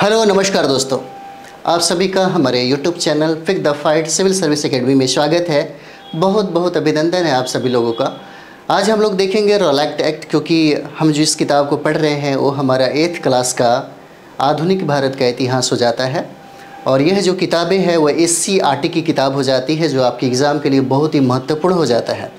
Hello नमस्कार दोस्तों, आप सभी का हमारे YouTube channel pick the fight civil service academy में स्वागत है। बहुत बहुत अभिनंदन है आप सभी लोगों का। आज हम लोग देखेंगे रोलैट एक्ट, क्योंकि हम जिस किताब को पढ़ रहे हैं वो हमारा 8th क्लास का आधुनिक भारत का इतिहास हो जाता है। और यह जो किताबें हैं वह SCERT की किताब हो जाती है, जो आपके एग्ज़ाम के लिए बहुत ही महत्वपूर्ण हो जाता है।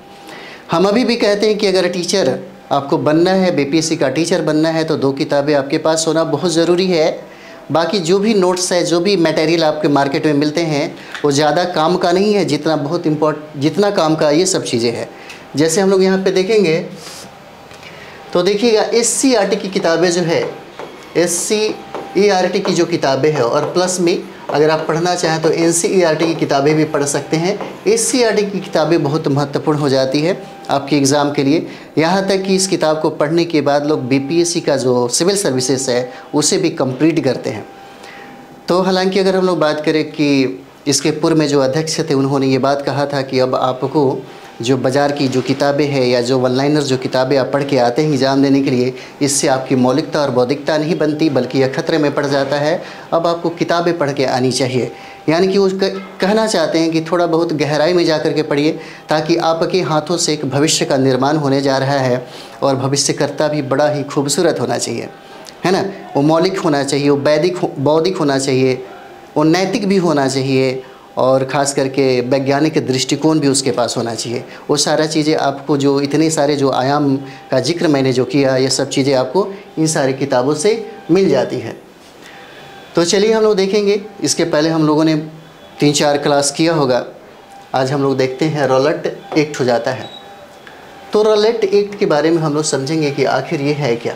हम अभी भी कहते हैं कि अगर टीचर आपको बनना है, BPSC का टीचर बनना है, तो 2 किताबें आपके पास होना बहुत ज़रूरी है। बाकी जो भी नोट्स है, जो भी मटेरियल आपके मार्केट में मिलते हैं वो ज़्यादा काम का नहीं है, जितना बहुत इम्पोर्टेंट, जितना काम का ये सब चीज़ें हैं। जैसे हम लोग यहाँ पे देखेंगे तो देखिएगा SCERT की किताबें जो है, SCERT की जो किताबें हैं, और प्लस में अगर आप पढ़ना चाहें तो NCERT की किताबें भी पढ़ सकते हैं। SCERT की किताबें बहुत महत्वपूर्ण हो जाती है आपके एग्ज़ाम के लिए। यहाँ तक कि इस किताब को पढ़ने के बाद लोग BPSC का जो सिविल सर्विसेज है उसे भी कंप्लीट करते हैं। तो हालांकि अगर हम लोग बात करें कि इसके पूर्व में जो अध्यक्ष थे उन्होंने ये बात कहा था कि अब आपको जो बाज़ार की जो किताबें हैं या जो वन लाइनर जो किताबें आप पढ़ के आते हैं एग्ज़ाम देने के लिए, इससे आपकी मौलिकता और बौद्धिकता नहीं बनती, बल्कि यह खतरे में पड़ जाता है। अब आपको किताबें पढ़ के आनी चाहिए, यानी कि वो कहना चाहते हैं कि थोड़ा बहुत गहराई में जा कर के पढ़िए, ताकि आपके हाथों से एक भविष्य का निर्माण होने जा रहा है, और भविष्यकर्ता भी बड़ा ही खूबसूरत होना चाहिए, है ना। वो मौलिक होना चाहिए, वो वैदिक बौद्धिक होना चाहिए, वो नैतिक भी होना चाहिए, और ख़ास करके वैज्ञानिक दृष्टिकोण भी उसके पास होना चाहिए। वो सारा चीज़ें आपको जो इतने सारे जो आयाम का जिक्र मैंने जो किया, ये सब चीज़ें आपको इन सारी किताबों से मिल जाती है। तो चलिए हम लोग देखेंगे। इसके पहले हम लोगों ने 3-4 क्लास किया होगा। आज हम लोग देखते हैं रोलैट एक्ट हो जाता है। तो रोलैट एक्ट के बारे में हम लोग समझेंगे कि आखिर ये है क्या।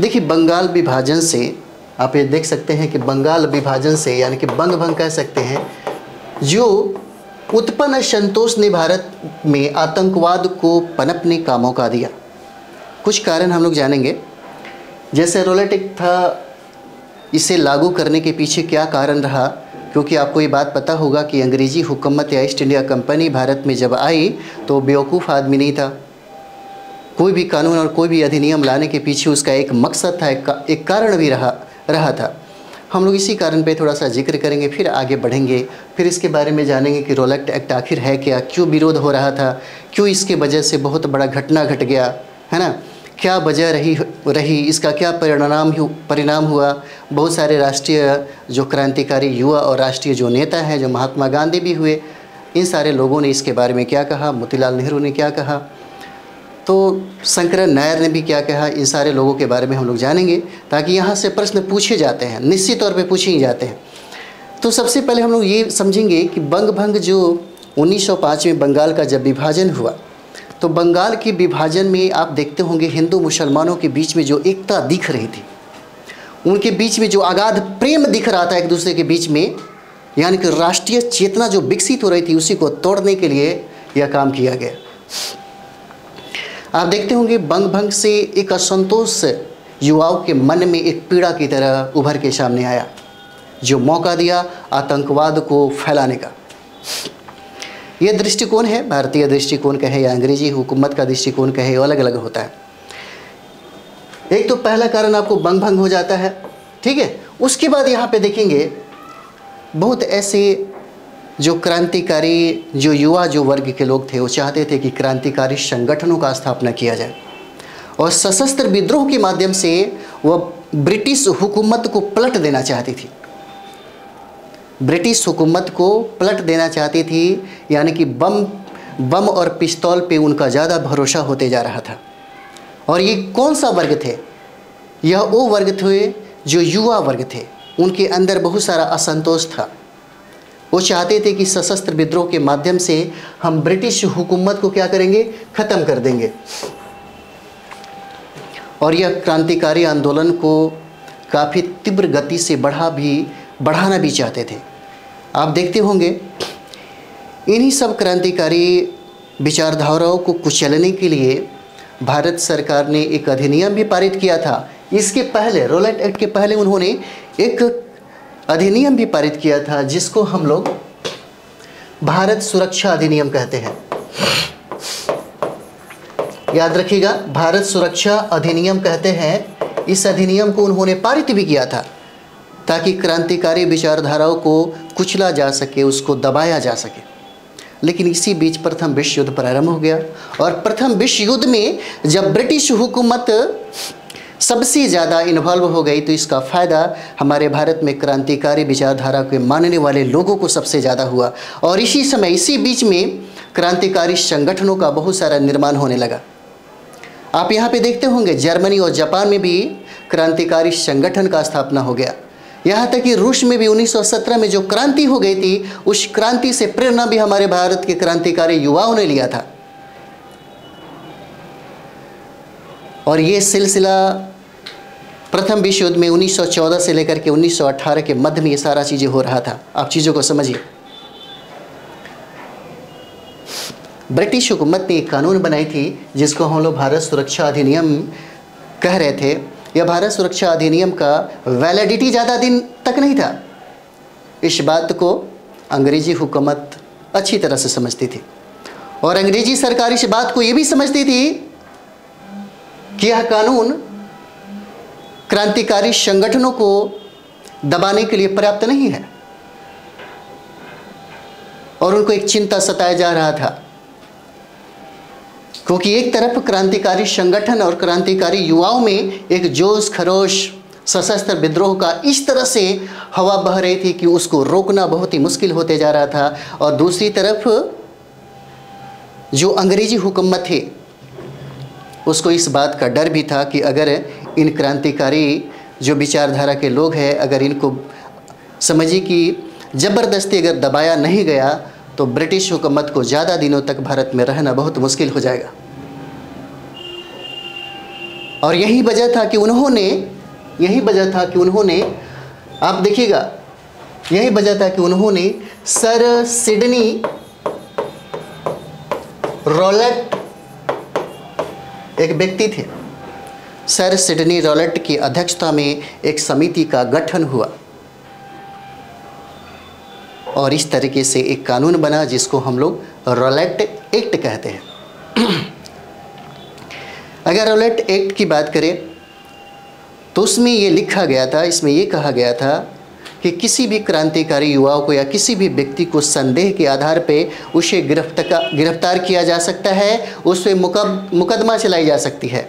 देखिए, बंगाल विभाजन से आप ये देख सकते हैं कि बंगाल विभाजन से, यानी कि बंग कह सकते हैं, जो उत्पन्न संतोष ने भारत में आतंकवाद को पनपने का मौका दिया। कुछ कारण हम लोग जानेंगे। जैसे रोलैट एक्ट था, इसे लागू करने के पीछे क्या कारण रहा, क्योंकि आपको ये बात पता होगा कि अंग्रेजी हुकूमत या ईस्ट इंडिया कंपनी भारत में जब आई तो बेवकूफ़ आदमी नहीं था। कोई भी कानून और कोई भी अधिनियम लाने के पीछे उसका एक मकसद था, एक कारण भी रहा था। हम लोग इसी कारण पे थोड़ा सा जिक्र करेंगे, फिर आगे बढ़ेंगे, फिर इसके बारे में जानेंगे कि रोलैट एक्ट आखिर है क्या, क्यों विरोध हो रहा था, क्यों इसके वजह से बहुत बड़ा घटना घट गया, है ना, क्या वजह रही, इसका क्या परिणाम हुआ। बहुत सारे राष्ट्रीय जो क्रांतिकारी युवा और राष्ट्रीय जो नेता हैं, जो महात्मा गांधी भी हुए, इन सारे लोगों ने इसके बारे में क्या कहा, मोतीलाल नेहरू ने क्या कहा, तो शंकर नायर ने भी क्या कहा, इन सारे लोगों के बारे में हम लोग जानेंगे, ताकि यहाँ से प्रश्न पूछे जाते हैं, निश्चित तौर पे पूछे ही जाते हैं। तो सबसे पहले हम लोग ये समझेंगे कि बंग जो 1905 में बंगाल का जब विभाजन हुआ, तो बंगाल के विभाजन में आप देखते होंगे हिंदू मुसलमानों के बीच में जो एकता दिख रही थी, उनके बीच में जो अगाध प्रेम दिख रहा था एक दूसरे के बीच में, यानी कि राष्ट्रीय चेतना जो विकसित हो रही थी उसी को तोड़ने के लिए यह काम किया गया। आप देखते होंगे बंग से एक असंतोष युवाओं के मन में एक पीड़ा की तरह उभर के सामने आया, जो मौका दिया आतंकवाद को फैलाने का। यह दृष्टिकोण है, भारतीय दृष्टिकोण कहे या अंग्रेजी हुकूमत का दृष्टिकोण कहे, अलग अलग होता है। एक तो पहला कारण आपको बंग हो जाता है, ठीक है। उसके बाद यहाँ पे देखेंगे बहुत ऐसे जो क्रांतिकारी जो युवा जो वर्ग के लोग थे, वो चाहते थे कि क्रांतिकारी संगठनों का स्थापना किया जाए, और सशस्त्र विद्रोह के माध्यम से वह ब्रिटिश हुकूमत को पलट देना चाहती थी, ब्रिटिश हुकूमत को पलट देना चाहती थी, यानी कि बम और पिस्तौल पे उनका ज़्यादा भरोसा होते जा रहा था। और ये कौन सा वर्ग थे? यह वो वर्ग थे जो युवा वर्ग थे, उनके अंदर बहुत सारा असंतोष था। वो चाहते थे कि सशस्त्र विद्रोह के माध्यम से हम ब्रिटिश हुकूमत को क्या करेंगे, ख़त्म कर देंगे। और यह क्रांतिकारी आंदोलन को काफ़ी तीव्र गति से बढ़ाना भी चाहते थे। आप देखते होंगे इन्हीं सब क्रांतिकारी विचारधाराओं को कुचलने के लिए भारत सरकार ने एक अधिनियम भी पारित किया था। इसके पहले, रोलैट एक्ट के पहले, उन्होंने एक अधिनियम भी पारित किया था, जिसको हम लोग भारत सुरक्षा अधिनियम कहते हैं। याद रखिएगा, भारत सुरक्षा अधिनियम कहते हैं। इस अधिनियम को उन्होंने पारित भी किया था ताकि क्रांतिकारी विचारधाराओं को कुचला जा सके, उसको दबाया जा सके। लेकिन इसी बीच प्रथम विश्व युद्ध प्रारंभ हो गया और प्रथम विश्व युद्ध में जब ब्रिटिश हुकूमत सबसे ज़्यादा इन्वॉल्व हो गई तो इसका फ़ायदा हमारे भारत में क्रांतिकारी विचारधारा के मानने वाले लोगों को सबसे ज़्यादा हुआ। और इसी समय इसी बीच में क्रांतिकारी संगठनों का बहुत सारा निर्माण होने लगा। आप यहाँ पे देखते होंगे जर्मनी और जापान में भी क्रांतिकारी संगठन का स्थापना हो गया। यहाँ तक कि रूस में भी 1917 में जो क्रांति हो गई थी उस क्रांति से प्रेरणा भी हमारे भारत के क्रांतिकारी युवाओं ने लिया था। और ये सिलसिला प्रथम विश्व युद्ध में 1914 से लेकर के 1918 के मध्य में ये सारा चीज़ें हो रहा था। आप चीज़ों को समझिए, ब्रिटिश हुकूमत ने एक कानून बनाई थी जिसको हम लोग भारत सुरक्षा अधिनियम कह रहे थे। यह भारत सुरक्षा अधिनियम का वैलिडिटी ज़्यादा दिन तक नहीं था। इस बात को अंग्रेजी हुकूमत अच्छी तरह से समझती थी और अंग्रेजी सरकार इस बात को ये भी समझती थी कि यह कानून क्रांतिकारी संगठनों को दबाने के लिए पर्याप्त नहीं है और उनको एक चिंता सताया जा रहा था क्योंकि एक तरफ क्रांतिकारी संगठन और क्रांतिकारी युवाओं में एक जोश खरोश सशस्त्र विद्रोह का इस तरह से हवा बह रही थी कि उसको रोकना बहुत ही मुश्किल होते जा रहा था। और दूसरी तरफ जो अंग्रेजी हुकूमत थी उसको इस बात का डर भी था कि अगर इन क्रांतिकारी जो विचारधारा के लोग हैं अगर इनको समझिए कि ज़बरदस्ती अगर दबाया नहीं गया तो ब्रिटिश हुकूमत को ज़्यादा दिनों तक भारत में रहना बहुत मुश्किल हो जाएगा। और यही वजह था कि उन्होंने आप देखिएगा, यही वजह था कि उन्होंने सर सिडनी रोलट, एक व्यक्ति थे, सर सिडनी रोलट की अध्यक्षता में एक समिति का गठन हुआ और इस तरीके से एक कानून बना जिसको हम लोग रोलैट एक्ट कहते हैं। अगर रोलैट एक्ट की बात करें तो उसमें ये लिखा गया था, इसमें ये कहा गया था कि किसी भी क्रांतिकारी युवाओं को या किसी भी व्यक्ति को संदेह के आधार पे उसे गिरफ्तार किया जा सकता है, उस पे मुकदमा चलाई जा सकती है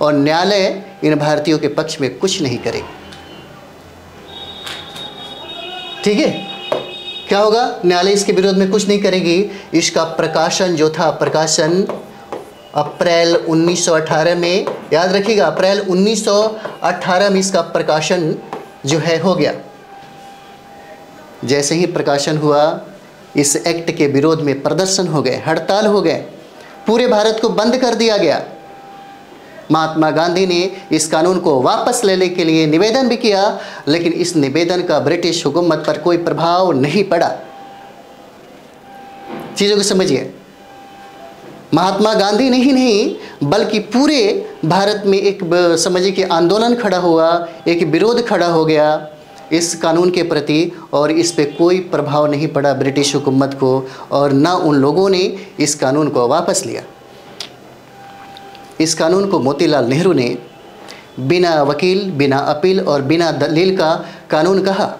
और न्यायालय इन भारतीयों के पक्ष में कुछ नहीं करेगा। ठीक है, क्या होगा? न्यायालय इसके विरोध में कुछ नहीं करेगी। इसका प्रकाशन जो था, प्रकाशन अप्रैल 1918 में, याद रखिएगा अप्रैल 1918 में इसका प्रकाशन जो है हो गया। जैसे ही प्रकाशन हुआ इस एक्ट के विरोध में प्रदर्शन हो गए, हड़ताल हो गए, पूरे भारत को बंद कर दिया गया। महात्मा गांधी ने इस कानून को वापस लेने के लिए निवेदन भी किया लेकिन इस निवेदन का ब्रिटिश हुकूमत पर कोई प्रभाव नहीं पड़ा। चीज़ों को समझिए, महात्मा गांधी ने ही नहीं बल्कि पूरे भारत में एक समझिए कि आंदोलन खड़ा हुआ, एक विरोध खड़ा हो गया इस कानून के प्रति और इस पे कोई प्रभाव नहीं पड़ा ब्रिटिश हुकूमत को और ना उन लोगों ने इस कानून को वापस लिया। इस कानून को मोतीलाल नेहरू ने बिना वकील, बिना अपील और बिना दलील का कानून कहा।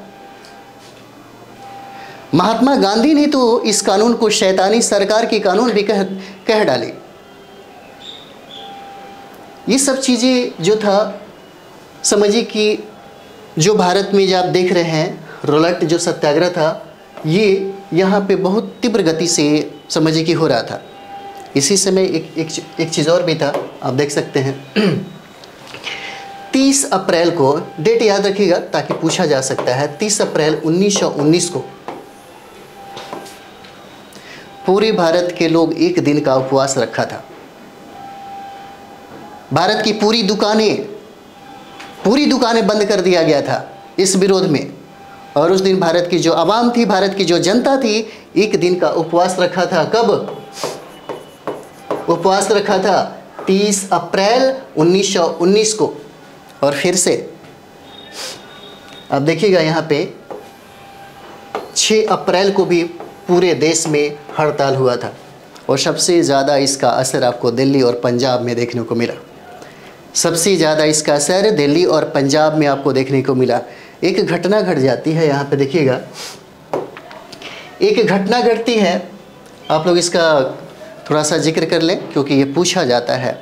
महात्मा गांधी ने तो इस कानून को शैतानी सरकार की कानून भी कह डाली। ये सब चीज़ें जो था समझिए कि जो भारत में जो आप देख रहे हैं रोलट जो सत्याग्रह था ये यहाँ पे बहुत तीव्र गति से समझिए कि हो रहा था। इसी समय एक चीज़ और भी था, आप देख सकते हैं 30 अप्रैल को, डेट याद रखिएगा ताकि पूछा जा सकता है, 30 अप्रैल 1919 को पूरे भारत के लोग एक दिन का उपवास रखा था। भारत की पूरी दुकानें बंद कर दिया गया था इस विरोध में और उस दिन भारत की जो आवाम थी, भारत की जो जनता थी, एक दिन का उपवास रखा था। कब उपवास रखा था? 30 अप्रैल 1919 को। और फिर से आप देखिएगा यहाँ पे 6 अप्रैल को भी पूरे देश में हड़ताल हुआ था और सबसे ज़्यादा इसका असर आपको दिल्ली और पंजाब में देखने को मिला। सबसे ज़्यादा इसका असर दिल्ली और पंजाब में आपको देखने को मिला। एक घटना घट जाती है, यहाँ पे देखिएगा एक घटना घटती है, आप लोग इसका थोड़ा सा जिक्र कर लें क्योंकि ये पूछा जाता है।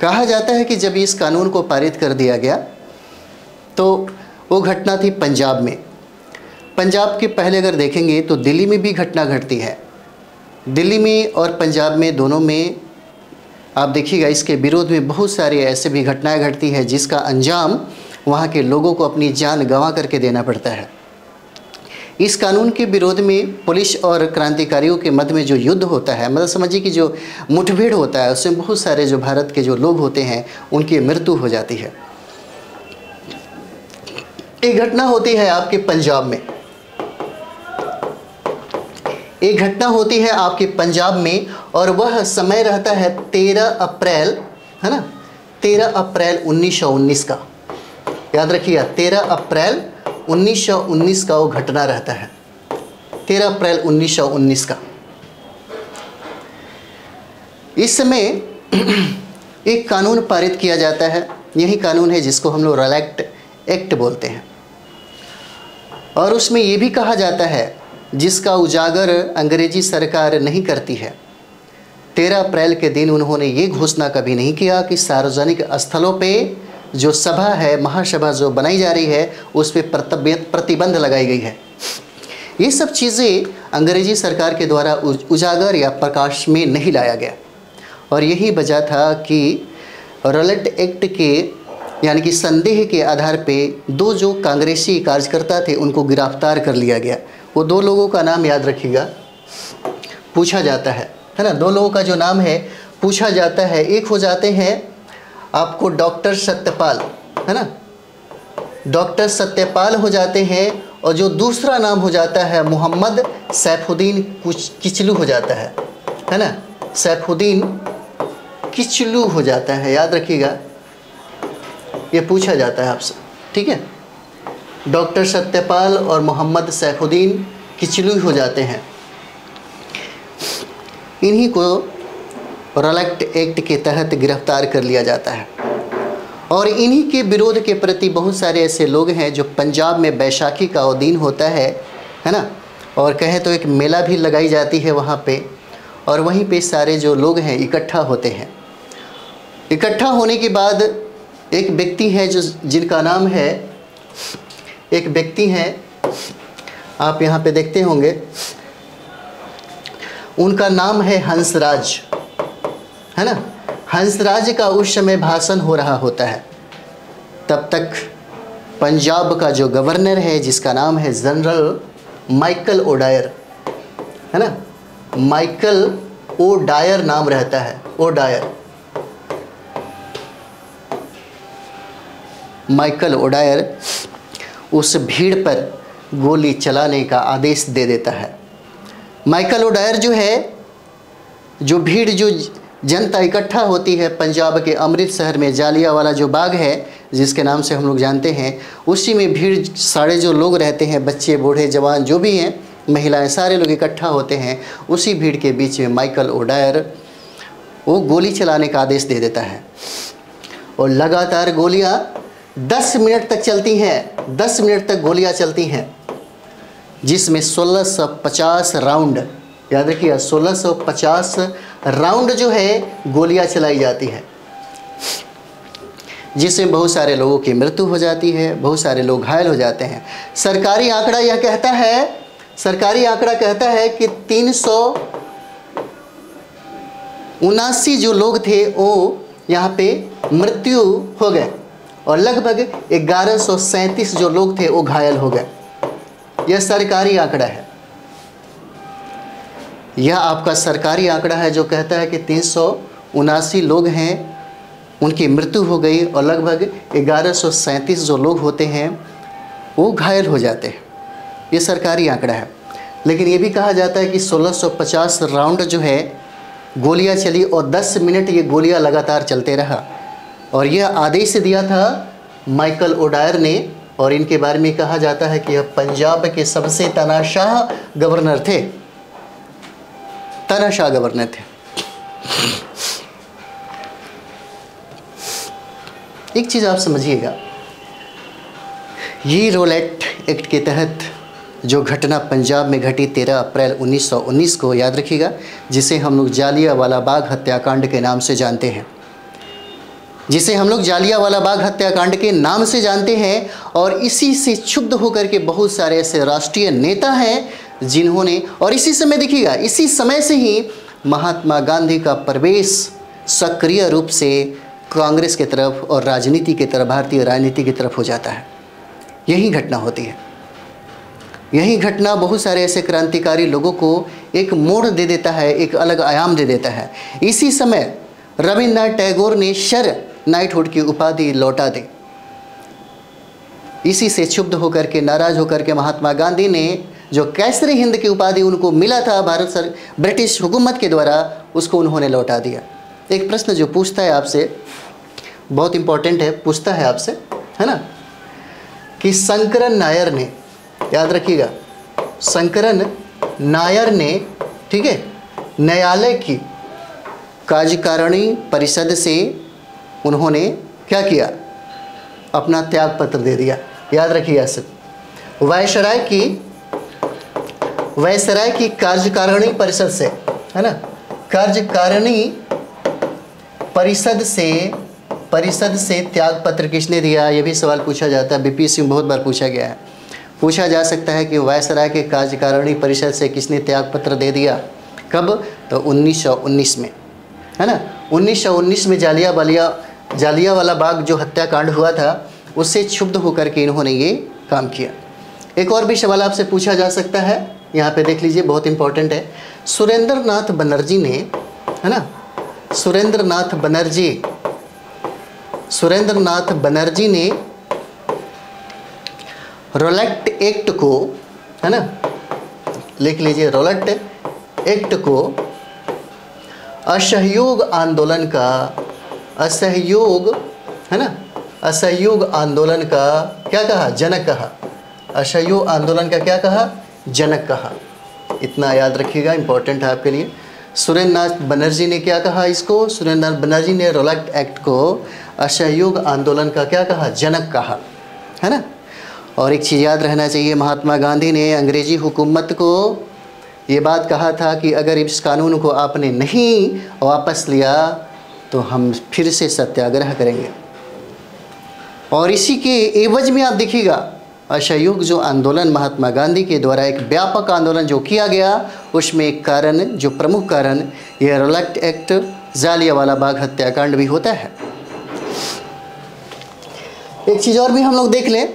कहा जाता है कि जब इस कानून को पारित कर दिया गया तो वो घटना थी पंजाब में। पंजाब के पहले अगर देखेंगे तो दिल्ली में भी घटना घटती है। दिल्ली में और पंजाब में दोनों में आप देखिएगा इसके विरोध में बहुत सारी ऐसे भी घटनाएं घटती है जिसका अंजाम वहाँ के लोगों को अपनी जान गंवा करके देना पड़ता है। इस कानून के विरोध में पुलिस और क्रांतिकारियों के मध्य में जो युद्ध होता है, मतलब समझिए कि जो मुठभेड़ होता है, उसमें बहुत सारे जो भारत के जो लोग होते हैं उनकी मृत्यु हो जाती है। एक घटना होती है आपके पंजाब में, एक घटना होती है आपके पंजाब में और वह समय रहता है 13 अप्रैल, है ना, 13 अप्रैल 1919 का। याद रखिएगा 13 अप्रैल 1919 का वो घटना रहता है, 13 अप्रैल 1919 का। इस समय एक कानून पारित किया जाता है, यही कानून है जिसको हम लोग रोलैट एक्ट बोलते हैं। और उसमें ये भी कहा जाता है जिसका उजागर अंग्रेजी सरकार नहीं करती है। 13 अप्रैल के दिन उन्होंने ये घोषणा कभी नहीं किया कि सार्वजनिक स्थलों पे जो सभा है, महासभा जो बनाई जा रही है, उस पे प्रतिबंध लगाई गई है। ये सब चीज़ें अंग्रेजी सरकार के द्वारा उजागर या प्रकाश में नहीं लाया गया और यही वजह था कि रोलैट एक्ट के यानी कि संदेह के आधार पे दो जो कांग्रेसी कार्यकर्ता थे उनको गिरफ्तार कर लिया गया। वो दो लोगों का नाम याद रखिएगा, पूछा जाता है ना, दो लोगों का जो नाम है पूछा जाता है। एक हो जाते हैं आपको डॉक्टर सत्यपाल, है ना, डॉक्टर सत्यपाल हो जाते हैं और जो दूसरा नाम हो जाता है मोहम्मद सैफुद्दीन किचलू हो जाता है ना, सैफुद्दीन किचलू हो जाता है, याद रखिएगा ये पूछा जाता है आपसे, ठीक है। डॉक्टर सत्यपाल और मोहम्मद सैफुद्दीन किचलू हो जाते हैं। इन्हीं को रोलैट एक्ट के तहत गिरफ्तार कर लिया जाता है और इन्हीं के विरोध के प्रति बहुत सारे ऐसे लोग हैं जो पंजाब में बैशाखी का वो दिन होता है ना, और कहें तो एक मेला भी लगाई जाती है वहाँ पे और वहीं पे सारे जो लोग हैं इकट्ठा होते हैं। इकट्ठा होने के बाद एक व्यक्ति है जो जिनका नाम है, एक व्यक्ति हैं आप यहाँ पे देखते होंगे, उनका नाम है हंसराज, है ना। हंसराज का उस समय भाषण हो रहा होता है। तब तक पंजाब का जो गवर्नर है जिसका नाम है जनरल माइकल ओडायर, है ना, माइकल ओडायर नाम रहता है, ओडायर, माइकल ओडायर, उस भीड़ पर गोली चलाने का आदेश दे देता है। माइकल ओडायर जो है, जो भीड़, जो जनता इकट्ठा होती है पंजाब के अमृतसर में, जालियांवाला जो बाग है जिसके नाम से हम लोग जानते हैं, उसी में भीड़ सारे जो लोग रहते हैं, बच्चे बूढ़े जवान जो भी हैं, महिलाएं, सारे लोग इकट्ठा होते हैं। उसी भीड़ के बीच में माइकल ओडायर वो गोली चलाने का आदेश दे देता है और लगातार गोलियाँ 10 मिनट तक चलती हैं, 10 मिनट तक गोलियां चलती हैं, जिसमें 1650 राउंड, याद रखिए 1650 राउंड जो है गोलियां चलाई जाती है, जिसमें बहुत सारे लोगों की मृत्यु हो जाती है, बहुत सारे लोग घायल हो जाते हैं। सरकारी आंकड़ा यह कहता है, सरकारी आंकड़ा कहता है कि 379 जो लोग थे वो यहाँ पे मृत्यु हो गए और लगभग 1137 जो लोग थे वो घायल हो गए। यह सरकारी आंकड़ा है, यह आपका सरकारी आंकड़ा है जो कहता है कि 379 लोग हैं, उनकी मृत्यु हो गई और लगभग 1137 जो लोग होते हैं वो घायल हो जाते हैं। ये सरकारी आंकड़ा है, लेकिन ये भी कहा जाता है कि 1650 राउंड जो है गोलियां चली और 10 मिनट ये गोलियां लगातार चलते रहा और यह आदेश दिया था माइकल ओडायर ने और इनके बारे में कहा जाता है कि यह पंजाब के सबसे तानाशाह गवर्नर थे, तानाशाह गवर्नर थे। एक चीज़ आप समझिएगा, ये रोलेट एक्ट के तहत जो घटना पंजाब में घटी 13 अप्रैल 1919 को याद रखिएगा, जिसे हम लोग जालियांवाला बाग हत्याकांड के नाम से जानते हैं, जिसे हम लोग जालियांवाला बाग हत्याकांड के नाम से जानते हैं। और इसी से क्षुब्ध होकर के बहुत सारे ऐसे राष्ट्रीय नेता हैं जिन्होंने, और इसी समय देखिएगा, इसी समय से ही महात्मा गांधी का प्रवेश सक्रिय रूप से कांग्रेस की तरफ और राजनीति की तरफ, भारतीय राजनीति की तरफ हो जाता है। यही घटना होती है, यही घटना बहुत सारे ऐसे क्रांतिकारी लोगों को एक मोड़ दे देता है, एक अलग आयाम दे देता है। इसी समय रविन्द्रनाथ टैगोर ने शर नाइटहुड की उपाधि लौटा दी। इसी से क्षुब्ध होकर के, नाराज होकर के महात्मा गांधी ने जो कैसरी हिंद की उपाधि उनको मिला था भारत सर ब्रिटिश हुकूमत के द्वारा, उसको उन्होंने लौटा दिया। एक प्रश्न जो पूछता है आपसे, बहुत इम्पोर्टेंट है, पूछता है आपसे, है ना, कि शंकरन नायर ने, याद रखिएगा, शंकरन नायर ने, ठीक है, न्यायालय की कार्यकारिणी परिषद से उन्होंने क्या किया, अपना त्यागपत्र दे दिया। याद रखिएगा सब, वायसराय की कार्यकारिणी परिषद से, है ना, कार्यकारिणी परिषद से त्यागपत्र किसने दिया, ये भी सवाल पूछा जाता है। बीपीएससी में बहुत बार पूछा गया है, पूछा जा सकता है कि वायसराय के कार्यकारिणी परिषद से किसने त्यागपत्र दे दिया, कब, तो 1919 में, है ना। 1919 में जालियांवाला बाग जो हत्याकांड हुआ था, उससे क्षुब्ध होकर के इन्होंने ये काम किया। एक और भी सवाल आपसे पूछा जा सकता है, यहाँ पे देख लीजिए, बहुत इंपॉर्टेंट है। सुरेंद्रनाथ बनर्जी ने, है ना, सुरेंद्रनाथ बनर्जी ने रोलेट एक्ट को, है ना, लिख लीजिए, रोलेट एक्ट को असहयोग आंदोलन का, असहयोग, है ना, असहयोग आंदोलन का क्या कहा, जनक कहा। असहयोग आंदोलन का क्या कहा, जनक कहा। इतना याद रखिएगा, इंपॉर्टेंट है आपके लिए। सुरेंद्रनाथ बनर्जी ने क्या कहा इसको, सुरेंद्रनाथ बनर्जी ने रोलेट एक्ट को असहयोग आंदोलन का क्या कहा, जनक कहा, है ना। और एक चीज़ याद रहना चाहिए, महात्मा गांधी ने अंग्रेजी हुकूमत को ये बात कहा था कि अगर इस कानून को आपने नहीं वापस लिया तो हम फिर से सत्याग्रह करेंगे। और इसी के एवज में आप देखिएगा, असहयोग जो आंदोलन महात्मा गांधी के द्वारा एक व्यापक आंदोलन जो किया गया, उसमें एक कारण, जो प्रमुख कारण, यह रोलेट एक्ट, जालियांवाला बाग हत्याकांड भी होता है। एक चीज़ और भी हम लोग देख लें,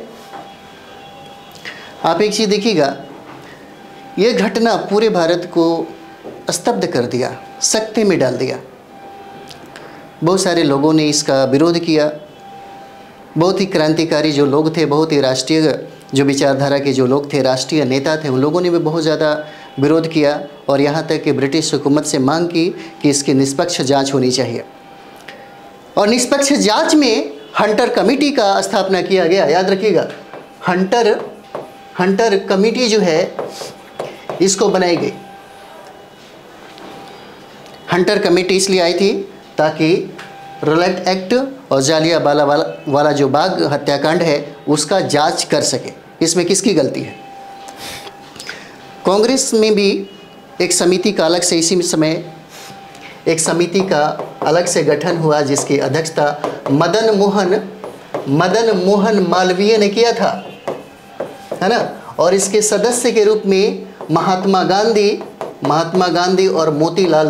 आप एक चीज़ देखिएगा, ये घटना पूरे भारत को स्तब्ध कर दिया, सख्ते में डाल दिया। बहुत सारे लोगों ने इसका विरोध किया, बहुत ही क्रांतिकारी जो लोग थे, बहुत ही राष्ट्रीय जो विचारधारा के जो लोग थे, राष्ट्रीय नेता थे, उन लोगों ने भी बहुत ज़्यादा विरोध किया और यहाँ तक कि ब्रिटिश हुकूमत से मांग की कि इसकी निष्पक्ष जांच होनी चाहिए। और निष्पक्ष जांच में हंटर कमेटी का स्थापना किया गया। याद रखिएगा, हंटर कमेटी जो है इसको बनाई गई। हंटर कमेटी इसलिए आई थी ताकि रोलेट एक्ट और जालियांवाला वाला जो बाग हत्याकांड है उसका जांच कर सके, इसमें किसकी गलती है। कांग्रेस में भी एक समिति का अलग से, इसी समय एक समिति का अलग से गठन हुआ, जिसकी अध्यक्षता मदन मोहन मालवीय ने किया था, है ना। और इसके सदस्य के रूप में महात्मा गांधी और मोतीलाल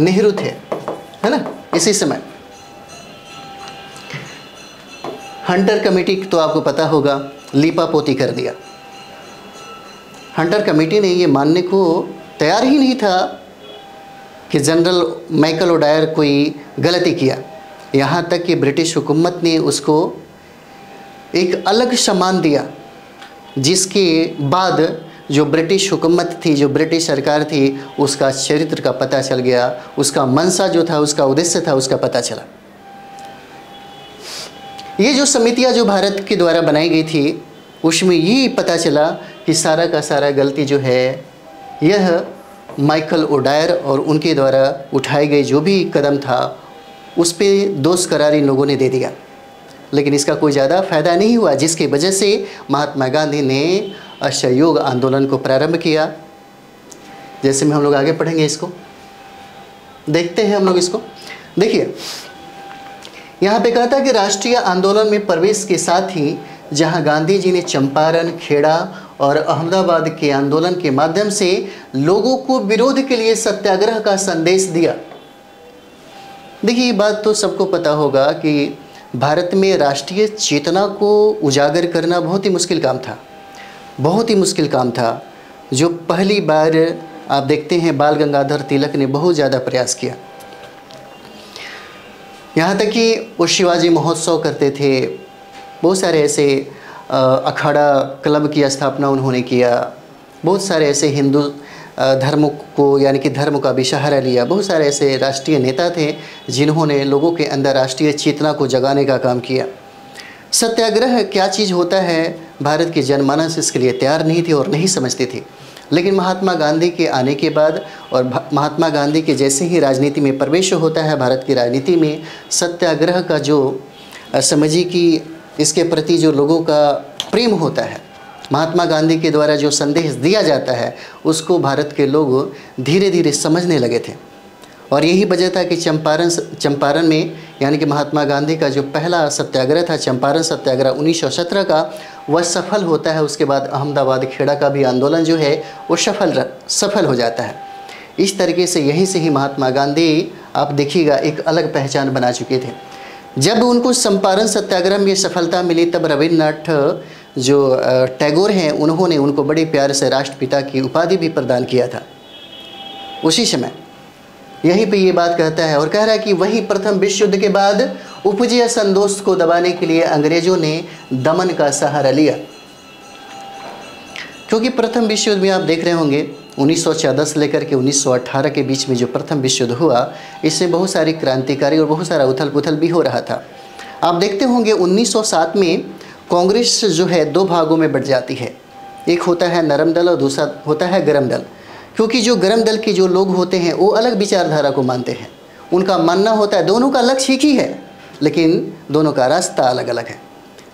नेहरू थे, है ना। इसी समय हंटर कमेटी तो आपको पता होगा, लीपापोती कर दिया। हंटर कमेटी ने ये मानने को तैयार ही नहीं था कि जनरल माइकल ओ'डायर कोई गलती किया, यहाँ तक कि ब्रिटिश हुकूमत ने उसको एक अलग सम्मान दिया, जिसके बाद जो ब्रिटिश हुकूमत थी, जो ब्रिटिश सरकार थी, उसका चरित्र का पता चल गया, उसका मंशा जो था, उसका उद्देश्य था, उसका पता चला। ये जो समितियाँ जो भारत के द्वारा बनाई गई थी, उसमें ये पता चला कि सारा का सारा गलती जो है यह माइकल ओडायर और उनके द्वारा उठाए गए जो भी कदम था उस पर दोस्त करार इन लोगों ने दे दिया, लेकिन इसका कोई ज़्यादा फायदा नहीं हुआ, जिसकी वजह से महात्मा गांधी ने असहयोग आंदोलन को प्रारंभ किया। जैसे में हम लोग आगे पढ़ेंगे, इसको देखते हैं हम लोग। इसको देखिए, यहाँ पे कहा था कि राष्ट्रीय आंदोलन में प्रवेश के साथ ही जहाँ गांधी जी ने चंपारण, खेड़ा और अहमदाबाद के आंदोलन के माध्यम से लोगों को विरोध के लिए सत्याग्रह का संदेश दिया। देखिए, ये बात तो सबको पता होगा कि भारत में राष्ट्रीय चेतना को उजागर करना बहुत ही मुश्किल काम था, बहुत ही मुश्किल काम था, जो पहली बार आप देखते हैं बाल गंगाधर तिलक ने बहुत ज़्यादा प्रयास किया। यहाँ तक कि वो शिवाजी महोत्सव करते थे, बहुत सारे ऐसे अखाड़ा क्लब की स्थापना उन्होंने किया, बहुत सारे ऐसे हिंदू धर्म को यानी कि धर्म का भी सहारा लिया, बहुत सारे ऐसे राष्ट्रीय नेता थे जिन्होंने लोगों के अंदर राष्ट्रीय चेतना को जगाने का काम किया। सत्याग्रह क्या चीज़ होता है, भारत की जनमानस इसके लिए तैयार नहीं थी और नहीं समझती थी, लेकिन महात्मा गांधी के आने के बाद और महात्मा गांधी के जैसे ही राजनीति में प्रवेश होता है, भारत की राजनीति में सत्याग्रह का जो समझिए कि इसके प्रति जो लोगों का प्रेम होता है, महात्मा गांधी के द्वारा जो संदेश दिया जाता है, उसको भारत के लोग धीरे धीरे समझने लगे थे। और यही वजह था कि चंपारण में यानी कि महात्मा गांधी का जो पहला सत्याग्रह था, चंपारण सत्याग्रह 1917 का, वह सफल होता है। उसके बाद अहमदाबाद खेड़ा का भी आंदोलन जो है वो सफल हो जाता है। इस तरीके से यहीं से ही महात्मा गांधी आप देखिएगा एक अलग पहचान बना चुके थे। जब उनको चंपारण सत्याग्रह में सफलता मिली, तब रविन्द्रनाथ जो टैगोर हैं उन्होंने उनको बड़े प्यार से राष्ट्रपिता की उपाधि भी प्रदान किया था उसी समय। यहीं पे ये बात कहता है और कह रहा है कि वहीं प्रथम विश्व युद्ध के बाद उपजे असंतोष को दबाने के लिए अंग्रेजों ने दमन का सहारा लिया, क्योंकि प्रथम विश्व युद्ध में आप देख रहे होंगे 1914 से लेकर के 1918 के बीच में जो प्रथम विश्व युद्ध हुआ, इसमें बहुत सारी क्रांतिकारी और बहुत सारा उथल पुथल भी हो रहा था। आप देखते होंगे 1907 में कांग्रेस जो है दो भागों में बंट जाती है, एक होता है नरम दल और दूसरा होता है गर्म दल, क्योंकि जो गर्म दल के जो लोग होते हैं वो अलग विचारधारा को मानते हैं, उनका मानना होता है दोनों का लक्ष्य एक ही है, लेकिन दोनों का रास्ता अलग अलग है।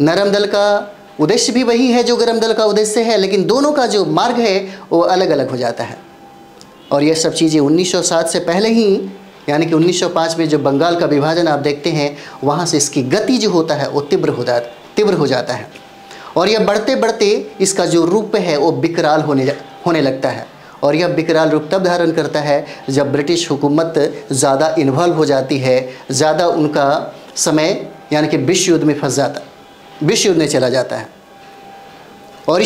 नरम दल का उद्देश्य भी वही है जो गर्म दल का उद्देश्य है, लेकिन दोनों का जो मार्ग है वो अलग अलग हो जाता है। और यह सब चीज़ें 1907 से पहले ही यानी कि 1905 में जो बंगाल का विभाजन आप देखते हैं, वहाँ से इसकी गति जो होता है वो तीव्र हो जाता है, और यह बढ़ते बढ़ते इसका जो रूप है वो विकराल होने लगता है। और यह विकराल रूप तब धारण करता है जब ब्रिटिश हुकूमत ज़्यादा इन्वॉल्व हो जाती है, ज़्यादा उनका समय यानी कि विश्व युद्ध में फंस जाता, विश्व युद्ध में चला जाता है। और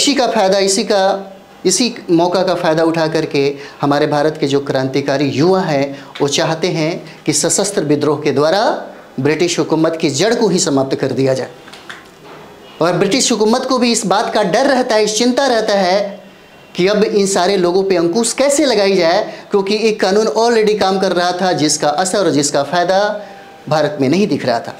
इसी मौका का फ़ायदा उठा करके हमारे भारत के जो क्रांतिकारी युवा हैं वो चाहते हैं कि सशस्त्र विद्रोह के द्वारा ब्रिटिश हुकूमत की जड़ को ही समाप्त कर दिया जाए। और ब्रिटिश हुकूमत को भी इस बात का डर रहता है, इस चिंता रहता है कि अब इन सारे लोगों पे अंकुश कैसे लगाई जाए, क्योंकि एक कानून ऑलरेडी काम कर रहा था जिसका असर और जिसका फ़ायदा भारत में नहीं दिख रहा था।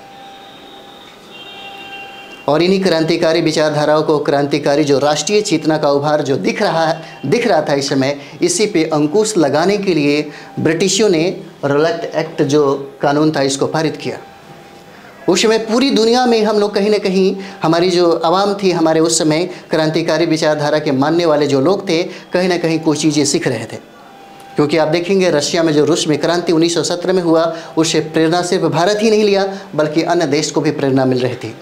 और इन्हीं क्रांतिकारी विचारधाराओं को, क्रांतिकारी जो राष्ट्रीय चेतना का उभार जो दिख रहा था इस समय, इसी पे अंकुश लगाने के लिए ब्रिटिशों ने रोलट एक्ट जो कानून था इसको पारित किया। उस समय पूरी दुनिया में हम लोग कहीं ना कहीं, हमारी जो आवाम थी, हमारे उस समय क्रांतिकारी विचारधारा के मानने वाले जो लोग थे, कहीं ना कहीं कुछ चीज़ें सीख रहे थे। क्योंकि आप देखेंगे रशिया में जो रूस में क्रांति 1917 में हुआ, उससे प्रेरणा सिर्फ भारत ही नहीं लिया बल्कि अन्य देश को भी प्रेरणा मिल रही थी।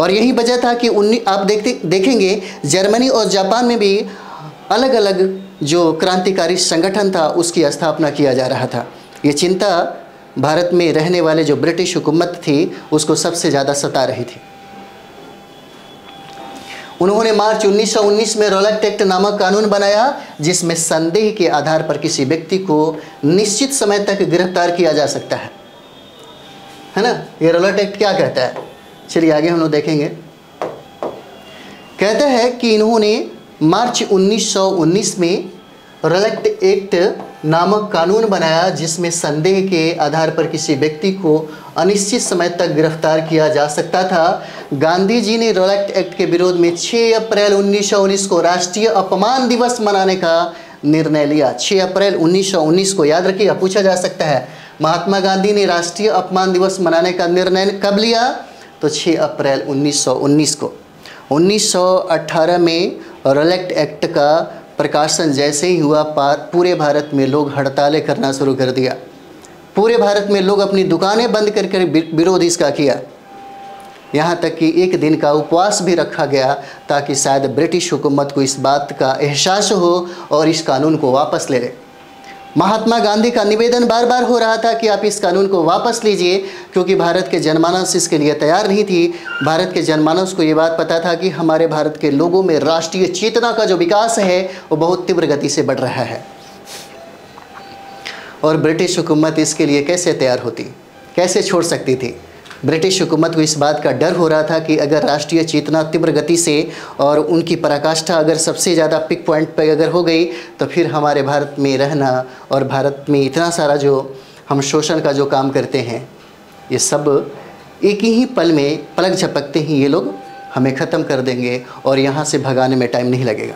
और यही वजह था कि आप देखेंगे जर्मनी और जापान में भी अलग अलग जो क्रांतिकारी संगठन था उसकी स्थापना किया जा रहा था। ये चिंता भारत में रहने वाले जो ब्रिटिश हुकूमत थी उसको सबसे ज़्यादा सता रही थी। उन्होंने मार्च 1919 में रोलट एक्ट नामक कानून बनाया, जिसमें संदेह के आधार पर किसी व्यक्ति को निश्चित समय तक गिरफ्तार किया जा सकता है ना। ये रोलट एक्ट क्या कहता है, चलिए आगे हम लोग देखेंगे। कहता है कि इन्होंने मार्च 1919 में रोलट एक्ट नामक कानून बनाया, जिसमें संदेह के आधार पर किसी व्यक्ति को अनिश्चित समय तक गिरफ्तार किया जा सकता था। गांधी जी ने रोलट एक्ट के विरोध में 6 अप्रैल 1919 को राष्ट्रीय अपमान दिवस मनाने का निर्णय लिया। 6 अप्रैल 1919 को, याद रखिए पूछा जा सकता है, महात्मा गांधी ने राष्ट्रीय अपमान दिवस मनाने का निर्णय कब लिया? तो 6 अप्रैल 1919 को। 1918 में रोलैट एक्ट का प्रकाशन जैसे ही हुआ, पूरे भारत में लोग हड़तालें करना शुरू कर दिया। पूरे भारत में लोग अपनी दुकानें बंद करके विरोध इसका किया। यहाँ तक कि एक दिन का उपवास भी रखा गया ताकि शायद ब्रिटिश हुकूमत को इस बात का एहसास हो और इस कानून को वापस ले ले। महात्मा गांधी का निवेदन बार बार हो रहा था कि आप इस कानून को वापस लीजिए, क्योंकि भारत के जनमानस इसके लिए तैयार नहीं थी। भारत के जनमानस को ये बात पता था कि हमारे भारत के लोगों में राष्ट्रीय चेतना का जो विकास है वो बहुत तीव्र गति से बढ़ रहा है, और ब्रिटिश हुकूमत इसके लिए कैसे तैयार होती, कैसे छोड़ सकती थी। ब्रिटिश हुकूमत को इस बात का डर हो रहा था कि अगर राष्ट्रीय चेतना तीव्र गति से और उनकी पराकाष्ठा अगर सबसे ज़्यादा पिक पॉइंट पर अगर हो गई तो फिर हमारे भारत में रहना और भारत में इतना सारा जो हम शोषण का जो काम करते हैं, ये सब एक ही पल में पलक झपकते ही ये लोग हमें ख़त्म कर देंगे और यहाँ से भगाने में टाइम नहीं लगेगा।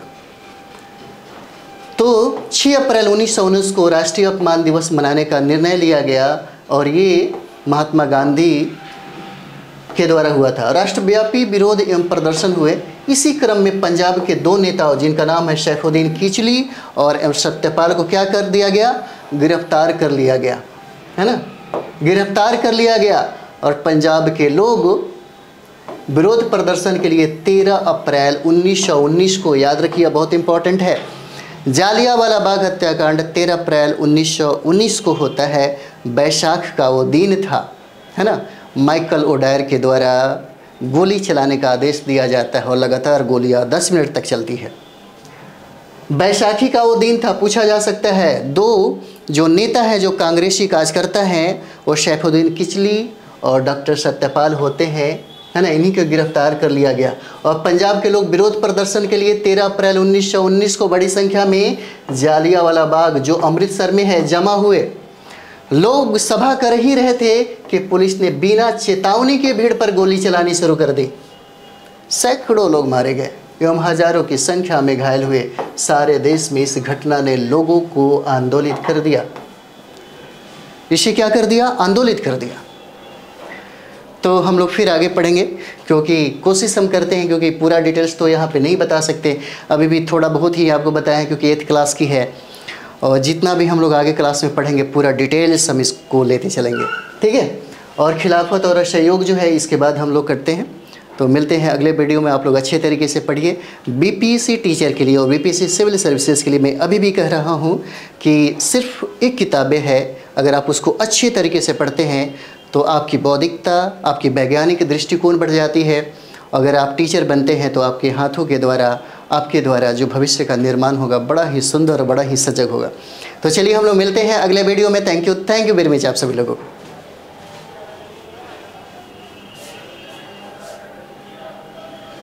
तो 6 अप्रैल 1919 को राष्ट्रीय अपमान दिवस मनाने का निर्णय लिया गया, और ये महात्मा गांधी के द्वारा हुआ था। राष्ट्रव्यापी विरोध एवं प्रदर्शन हुए। इसी क्रम में पंजाब के दो नेताओं जिनका नाम है सैफुद्दीन किचलू और सत्यपाल को क्या कर दिया गया? गिरफ्तार कर लिया गया, है ना, गिरफ्तार कर लिया गया। और पंजाब के लोग विरोध प्रदर्शन के लिए 13 अप्रैल 1919 को, याद रखिए बहुत इंपॉर्टेंट है, जालियांवाला बाग हत्याकांड 13 अप्रैल 1919 को होता है। बैसाख का वो दिन था, है ना। माइकल ओडायर के द्वारा गोली चलाने का आदेश दिया जाता है और लगातार गोलियां 10 मिनट तक चलती है। बैसाखी का वो दिन था। पूछा जा सकता है, दो जो नेता हैं जो कांग्रेसी कार्यकर्ता हैं वो सैफुद्दीन किचलू और डॉक्टर सत्यपाल होते हैं, है ना। इन्हीं को गिरफ्तार कर लिया गया। और पंजाब के लोग विरोध प्रदर्शन के लिए 13 अप्रैल 1919 को बड़ी संख्या में जालियांवाला बाग जो अमृतसर में है जमा हुए। लोग सभा कर ही रहे थे कि पुलिस ने बिना चेतावनी के भीड़ पर गोली चलानी शुरू कर दी। सैकड़ों लोग मारे गए एवं हजारों की संख्या में घायल हुए। सारे देश में इस घटना ने लोगों को आंदोलित कर दिया। इसे क्या कर दिया? आंदोलित कर दिया। तो हम लोग फिर आगे पढ़ेंगे, क्योंकि कोशिश हम करते हैं, क्योंकि पूरा डिटेल्स तो यहाँ पे नहीं बता सकते, अभी भी थोड़ा बहुत ही आपको बताया, क्योंकि 8th क्लास की है, और जितना भी हम लोग आगे क्लास में पढ़ेंगे पूरा डिटेल्स हम इसको लेते चलेंगे, ठीक है। और खिलाफत और असहयोग जो है इसके बाद हम लोग करते हैं। तो मिलते हैं अगले वीडियो में। आप लोग अच्छे तरीके से पढ़िए। बीपीएससी टीचर के लिए और बीपीएससी सिविल सर्विसेज के लिए मैं अभी भी कह रहा हूँ कि सिर्फ एक किताबें हैं। अगर आप उसको अच्छे तरीके से पढ़ते हैं तो आपकी बौद्धिकता, आपकी वैज्ञानिक दृष्टिकोण बढ़ जाती है। अगर आप टीचर बनते हैं तो आपके हाथों के द्वारा, आपके द्वारा जो भविष्य का निर्माण होगा बड़ा ही सुंदर और बड़ा ही सजग होगा। तो चलिए हम लोग मिलते हैं अगले वीडियो में। थैंक यू वेरी मच आप सभी लोगों को।